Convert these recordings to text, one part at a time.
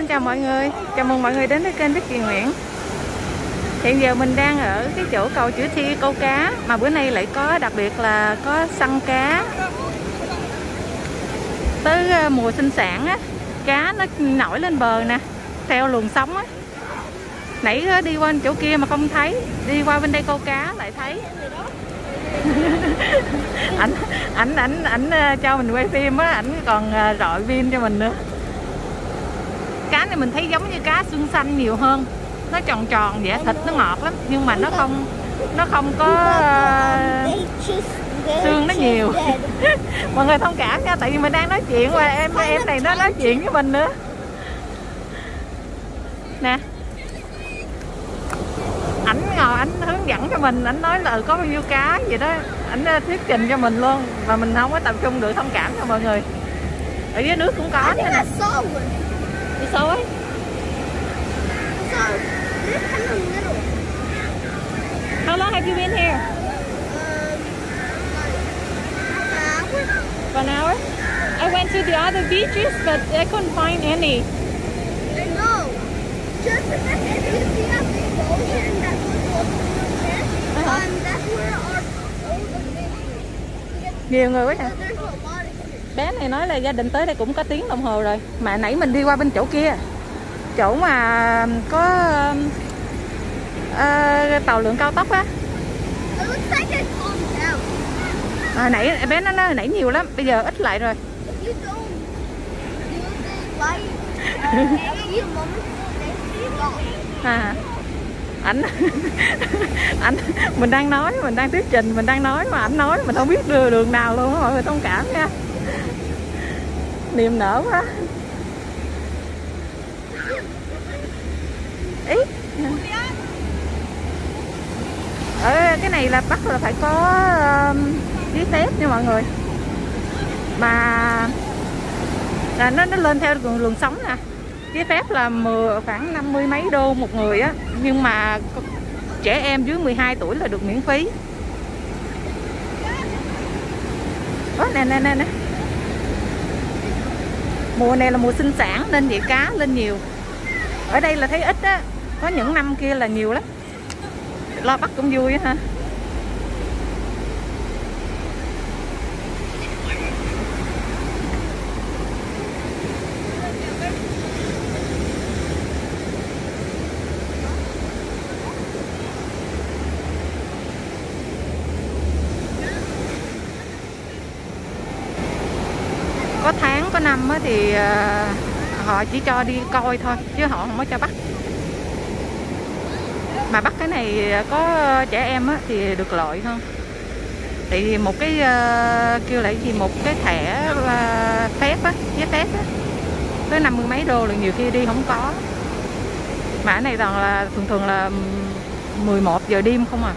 Xin chào mọi người, chào mừng mọi người đến với kênh Vicki Nguyễn. Hiện giờ mình đang ở cái chỗ cầu Chữ Thi câu cá, mà bữa nay lại có đặc biệt là có săn cá. Tới mùa sinh sản á, cá nó nổi lên bờ nè, theo luồng sóng á. Nãy đi qua chỗ kia mà không thấy, đi qua bên đây câu cá lại thấy. ảnh cho mình quay phim á, ảnh còn rọi pin cho mình nữa. Cá này mình thấy giống như cá xương xanh nhiều hơn, nó tròn tròn vậy, thịt nó ngọt lắm nhưng mà nó không có xương nó nhiều. Mọi người thông cảm nha, tại vì mình đang nói chuyện và em này nó nói chuyện với mình nữa nè. Ảnh ngồi ảnh hướng dẫn cho mình, ảnh nói là có bao nhiêu cá vậy đó, ảnh thuyết trình cho mình luôn mà mình không có tập trung được, thông cảm cho mọi người. Ở dưới nước cũng có nữa nè. Đi sâu ấy. How long have you been here? Like 1 hour. I went to the other beaches but I couldn't find any. I know. Just because you see a big ocean that goes and that's where our all the fish. Nhiều người quá hả? Bé này nói là gia đình tới đây cũng có tiếng đồng hồ rồi. Mà nãy mình đi qua bên chỗ kia, chỗ mà có tàu lượn cao tốc á. Hồi nãy bé nó nãy nhiều lắm, bây giờ ít lại rồi. À, ảnh mình đang thuyết trình, mình đang nói mà ảnh nói mình không biết đưa đường nào luôn á, mọi người thông cảm nha. Niềm nở quá. Ý ở cái này là bắt là phải có giấy phép nha mọi người, mà là nó lên theo luồng sóng nè. Giấy phép là khoảng 50 mấy đô một người á, nhưng mà trẻ em dưới 12 tuổi là được miễn phí. Ủa, nè mùa này là mùa sinh sản nên vậy cá lên nhiều. Ở đây là thấy ít á, có những năm kia là nhiều lắm. Lo bắt cũng vui á ha. Có tháng có năm á thì họ chỉ cho đi coi thôi chứ họ không có cho bắt. Mà bắt cái này có trẻ em á thì được lợi hơn. Thì một cái kêu lại gì, một cái thẻ phép á, giấy phép á, tới 50 mấy đô là nhiều khi đi không có. Mà cái này toàn là thường là 11 giờ đêm không à.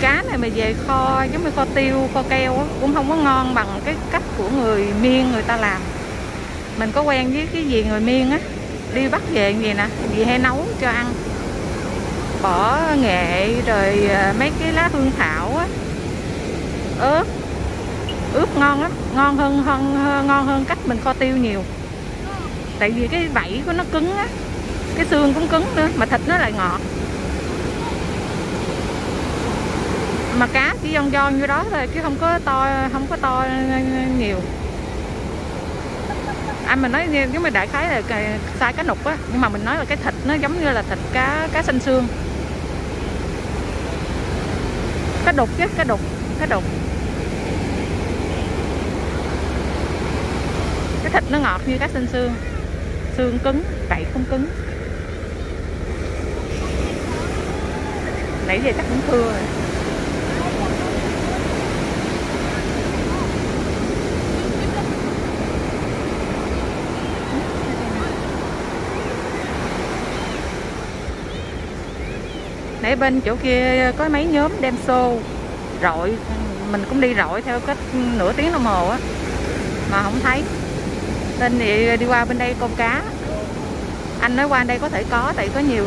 Cá này mà về kho giống như kho tiêu, kho keo đó, cũng không có ngon bằng cái cách của người Miên người ta làm. Mình có quen với cái gì người Miên á, đi bắt về như vậy nè, vì hay nấu cho ăn, bỏ nghệ rồi mấy cái lá hương thảo á, ớt, ướp ngon lắm, ngon hơn cách mình kho tiêu nhiều. Tại vì cái vảy của nó cứng á, cái xương cũng cứng nữa, mà thịt nó lại ngọt. Mà cá chỉ giòn như đó thôi chứ không có to nhiều. Anh mình nói giống như đại khái là sai cá nục á, nhưng mà mình nói là cái thịt nó giống như là thịt cá xanh xương. Cá đục chứ, cá đục. Cái thịt nó ngọt như cá xanh xương. Xương cứng, vậy không cứng. Nãy giờ chắc cũng thưa rồi. Nãy bên chỗ kia có mấy nhóm đem xô rọi, mình cũng đi rọi theo cách nửa tiếng đồng hồ á mà không thấy, nên đi qua bên đây câu cá. Anh nói qua đây có thể có, tại có nhiều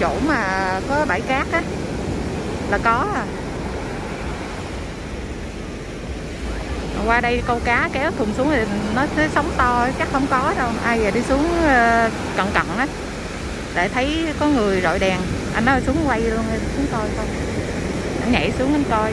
chỗ mà có bãi cát á là có à. Qua đây câu cá kéo thùng xuống thì nó sóng to chắc không có đâu. Ai về đi xuống cận cận á, lại thấy có người rọi đèn, anh nói xuống quay luôn, xuống coi không. Anh nhảy xuống anh coi.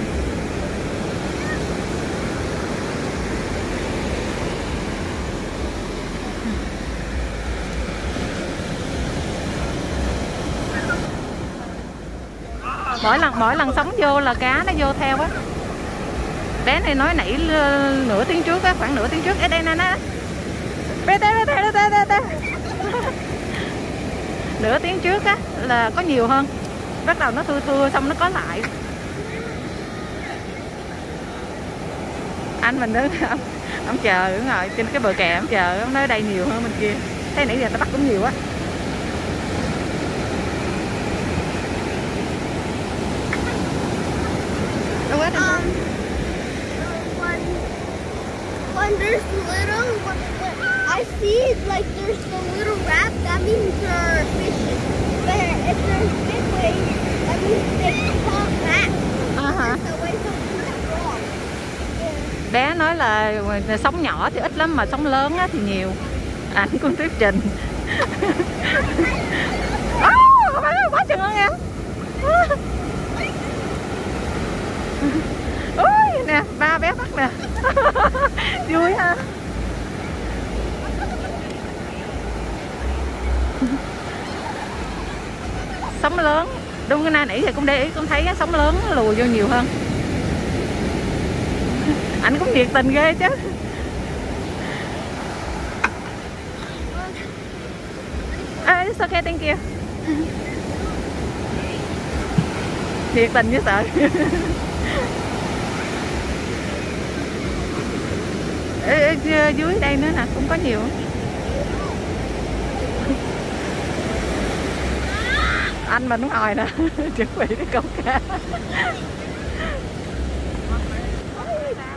Mỗi lần sóng vô là cá nó vô theo á. Bé này nói nãy nửa tiếng trước á, khoảng nửa tiếng trước đây nè nó. Nửa tiếng trước á là có nhiều hơn. Bắt đầu nó thưa xong nó có lại. Anh mình đứng ông chờ đứng rồi trên cái bờ kè, ông chờ ông nói đây nhiều hơn bên kia. Thấy nãy giờ ta bắt cũng nhiều á. When there's little, I see like there's the little wrap, that means there are fishes. But if there's big waves, that means they come back. The waves are too strong. Bé nói là sóng nhỏ thì ít lắm mà sóng lớn thì nhiều. Ảnh cũng thuyết trình. Quá chừng luôn em. Ui nè, ba bé bắt nè. Vui ha. Sóng lớn, đúng cái nãy thì cũng để ý cũng thấy sóng lớn lùa vô nhiều hơn. Anh cũng nhiệt tình ghê chứ. It's okay, thank you. Nhiệt tình chứ sợ. Ở dưới đây nữa nè, cũng có nhiều. Anh mình cũng ngồi nè, chuẩn bị đi câu cá.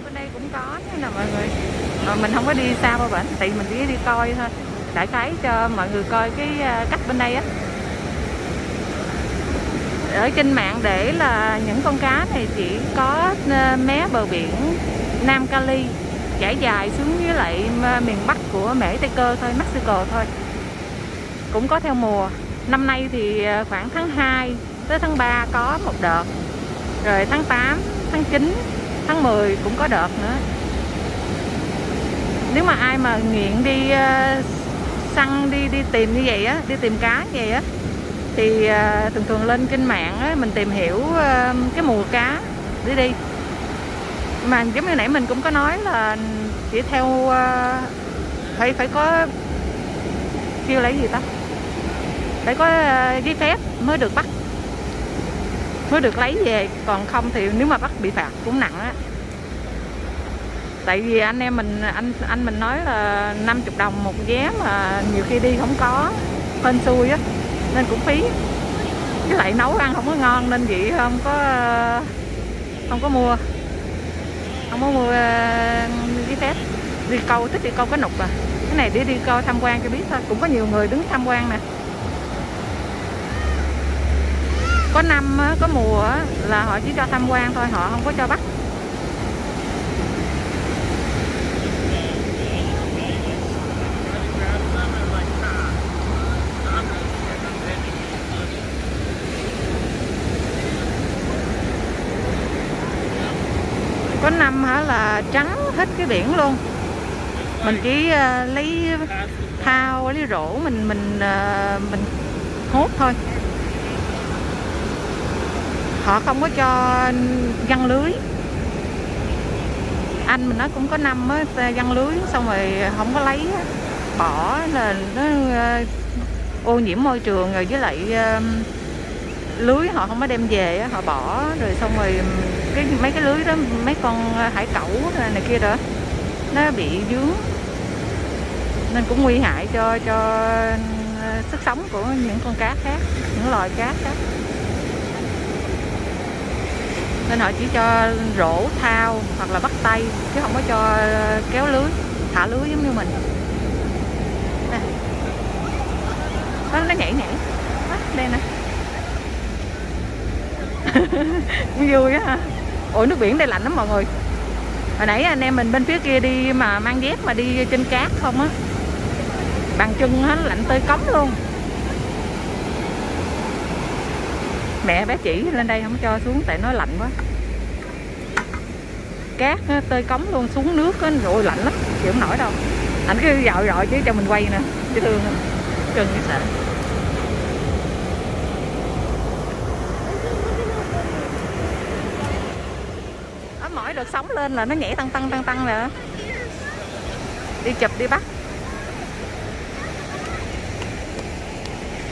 Bên đây cũng có nè mọi người. Mà mình không có đi xa bao bển, tại mình chỉ đi coi thôi. Đại khái cho mọi người coi cái cách bên đây á. Ở trên mạng để là những con cá này chỉ có mé bờ biển Nam Cali, trải dài xuống với lại miền Bắc của Mỹ Tây Cơ thôi, Mexico thôi. Cũng có theo mùa. Năm nay thì khoảng tháng 2 tới tháng 3 có một đợt. Rồi tháng 8, tháng 9, tháng 10 cũng có đợt nữa. Nếu mà ai mà nghiện đi săn, đi tìm như vậy á, đi tìm cá như vậy á, thì thường lên trên mạng á, mình tìm hiểu cái mùa cá để đi. Mà giống như nãy mình cũng có nói là chỉ theo phải có kêu lấy gì ta, phải có giấy phép mới được bắt, mới được lấy về, còn không thì nếu mà bắt bị phạt cũng nặng á. Tại vì anh em mình anh mình nói là 50 đồng một vé mà nhiều khi đi không có hên xui á nên cũng phí, với lại nấu ăn không có ngon nên vậy không có mua. Không có mua giấy phép. Đi câu, thích đi câu cá nục à. Cái này để đi câu tham quan cho biết thôi. Cũng có nhiều người đứng tham quan nè. Có năm có mùa là họ chỉ cho tham quan thôi, họ không có cho bắt. Có năm hả là trắng hết cái biển luôn. Mình chỉ lấy thao, lấy rổ mình hốt thôi. Họ không có cho giăng lưới. Anh mình nói cũng có năm á, giăng lưới xong rồi không có lấy, bỏ là nó ô nhiễm môi trường rồi, với lại lưới họ không có đem về, họ bỏ rồi xong rồi mấy cái lưới đó, mấy con hải cẩu này kia đó nó bị dướng nên cũng nguy hại cho sức sống của những con cá khác, những loài cá khác, nên họ chỉ cho rổ, thao hoặc là bắt tay chứ không có cho kéo lưới, thả lưới giống như mình. nhảy à, đây nè. Vui á ha. Ủa nước biển đây lạnh lắm mọi người. Hồi nãy anh em mình bên phía kia đi mà mang dép mà đi trên cát không á, bàn chân á, lạnh tới cống luôn. Mẹ bé chỉ lên đây không cho xuống tại nó lạnh quá. Cát á, tơi cống luôn, xuống nước á, rồi lạnh lắm, chịu không nổi đâu. Ảnh cứ dạo rồi chứ cho mình quay nè, chứ thương không? Trừng như sợ. Ở mỗi đợt sóng lên là nó nhảy tăng rồi. Đi chụp đi bắt.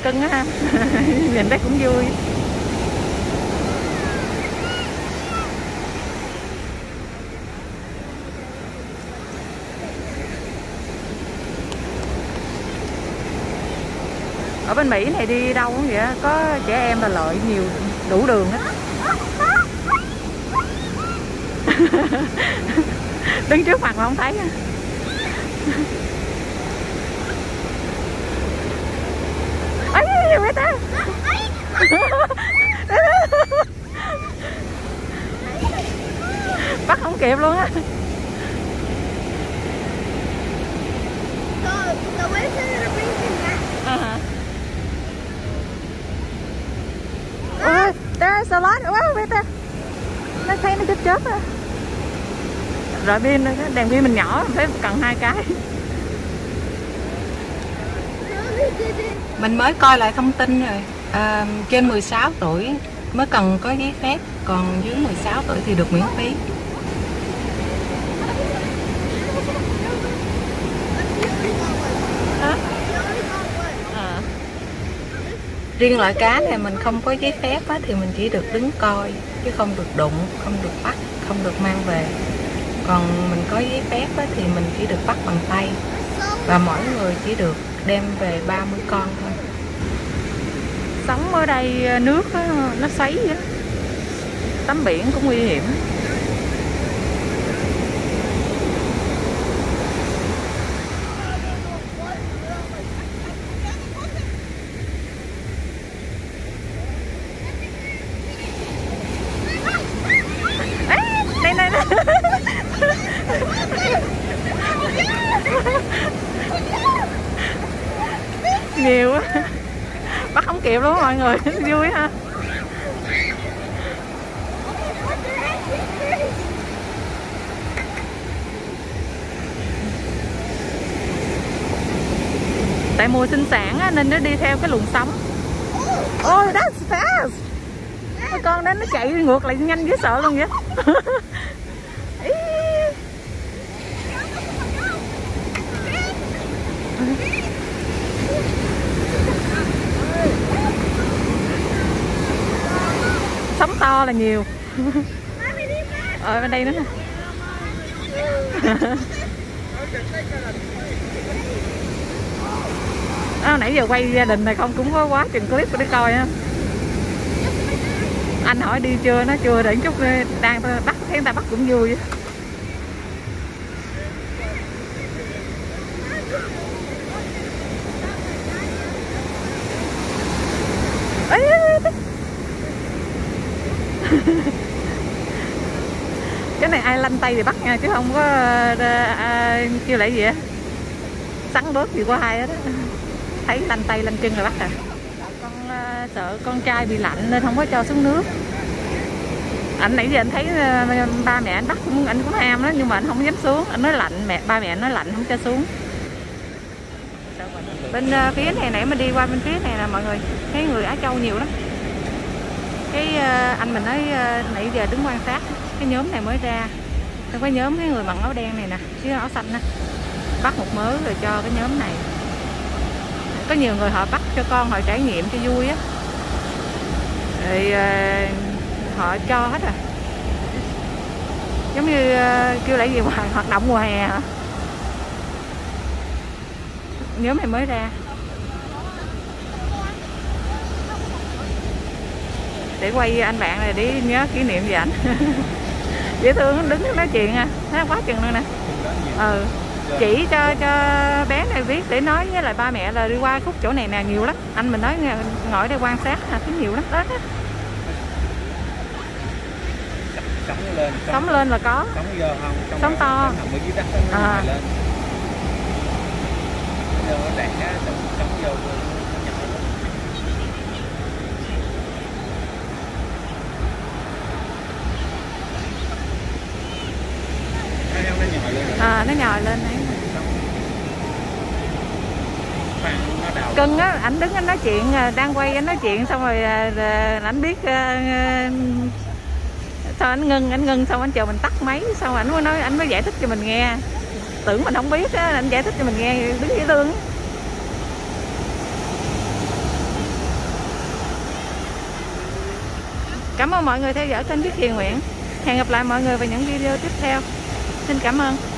Cưng á ha. Nhìn thấy cũng vui. Ở bên Mỹ này đi đâu cũng vậy đó. Có trẻ em là lợi nhiều, đủ đường hết. Đứng trước mặt mà không thấy. Ấy mẹ ta. Bắt không kịp luôn á. There's a lot. Wow, wait there. Nó thấy nó chết chớp à. Rồi pin, đèn pin mình nhỏ, mình phải cần 2 cái. Mình mới coi lại thông tin rồi. À, trên 16 tuổi mới cần có giấy phép, còn dưới 16 tuổi thì được miễn phí. Riêng loại cá này mình không có giấy phép á, thì mình chỉ được đứng coi chứ không được đụng, không được bắt, không được mang về. Còn mình có giấy phép á, thì mình chỉ được bắt bằng tay. Và mỗi người chỉ được đem về 30 con thôi. Sống ở đây nước á, nó xoáy á. Tắm biển cũng nguy hiểm. Nhiều quá. Bắt không kịp luôn mọi người. Vui ha. Tại mùa sinh sản á, nên nó đi theo cái luồng sóng. Oh, that's fast. Cái con đó nó chạy ngược lại nhanh dễ sợ luôn vậy. Sóng to là nhiều. Ở bên đây nữa nè. À, nãy giờ quay gia đình này không cũng có quá trình clip của đứa coi á. Anh hỏi đi chưa, nó chưa, để chút đang bắt, thấy người ta bắt cũng vui. Cái này ai lanh tay thì bắt nha, chứ không có kêu lại gì á, sắn bớt gì qua ai hết á. Thấy lanh tay lanh chân rồi bắt à. Con sợ con trai bị lạnh nên không có cho xuống nước. Anh nãy giờ anh thấy ba mẹ anh bắt cũng, anh cũng ham đó, nhưng mà anh không dám xuống. Anh nói lạnh, mẹ ba mẹ anh nói lạnh không cho xuống. Bên phía này nãy mình đi qua bên phía này là mọi người thấy người Á Châu nhiều lắm. Cái anh mình nói nãy giờ đứng quan sát cái nhóm này mới ra, cái nhóm cái người bằng áo đen này nè chứ áo xanh nè, bắt một mớ rồi cho cái nhóm này. Có nhiều người họ bắt cho con họ trải nghiệm cho vui á, thì họ cho hết rồi. Giống như kêu lại gì hoạt động mùa hè hả. Nhóm này mới ra để quay anh bạn này để nhớ kỷ niệm về ảnh. Dễ thương, đứng nói chuyện ha, quá chừng luôn nè. Ừ. chỉ cho bé này biết để nói với lại ba mẹ là đi qua khúc chỗ này nè nhiều lắm. Anh mình nói ngồi ở đây quan sát là thấy nhiều lắm đó. Sóng lên là có. Sóng giờ không. Sóng to. À. À, nó nhòi lên đấy. Cưng á, ảnh đứng anh nói chuyện, đang quay anh nói chuyện xong rồi ảnh biết sao ảnh ngưng xong anh chờ mình tắt máy xong ảnh mới nói, ảnh mới giải thích cho mình nghe. Tưởng mình không biết á, ảnh giải thích cho mình nghe đứng dễ thương. Cảm ơn mọi người theo dõi kênh Vicki Nguyễn. Hẹn gặp lại mọi người vào những video tiếp theo. Xin cảm ơn.